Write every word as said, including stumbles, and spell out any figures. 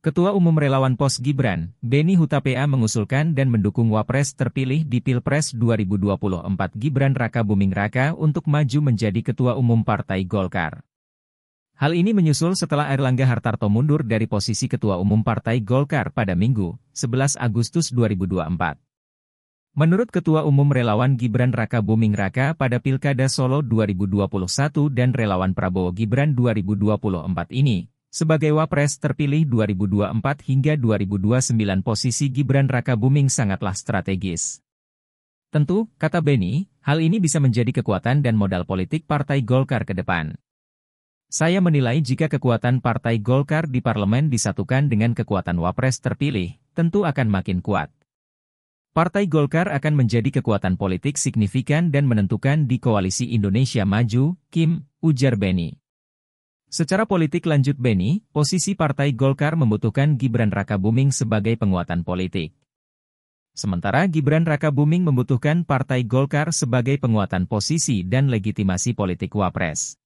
Ketua Umum Relawan P O S Gibran, Benny Hutapea mengusulkan dan mendukung Wapres terpilih di Pilpres dua ribu dua puluh empat Gibran Rakabuming Raka untuk maju menjadi Ketua Umum Partai Golkar. Hal ini menyusul setelah Airlangga Hartarto mundur dari posisi Ketua Umum Partai Golkar pada Minggu, sebelas Agustus dua ribu dua puluh empat. Menurut Ketua Umum Relawan Gibran Rakabuming Raka pada Pilkada Solo dua ribu dua puluh satu dan Relawan Prabowo-Gibran dua ribu dua puluh empat ini, sebagai Wapres terpilih dua ribu dua puluh empat hingga dua ribu dua puluh sembilan, posisi Gibran Rakabuming sangatlah strategis. Tentu, kata Benny, hal ini bisa menjadi kekuatan dan modal politik Partai Golkar ke depan. Saya menilai jika kekuatan Partai Golkar di Parlemen disatukan dengan kekuatan Wapres terpilih, tentu akan makin kuat. Partai Golkar akan menjadi kekuatan politik signifikan dan menentukan di Koalisi Indonesia Maju, Kim, ujar Benny. Secara politik, lanjut Benny, posisi Partai Golkar membutuhkan Gibran Rakabuming sebagai penguatan politik. Sementara Gibran Rakabuming membutuhkan Partai Golkar sebagai penguatan posisi dan legitimasi politik Wapres.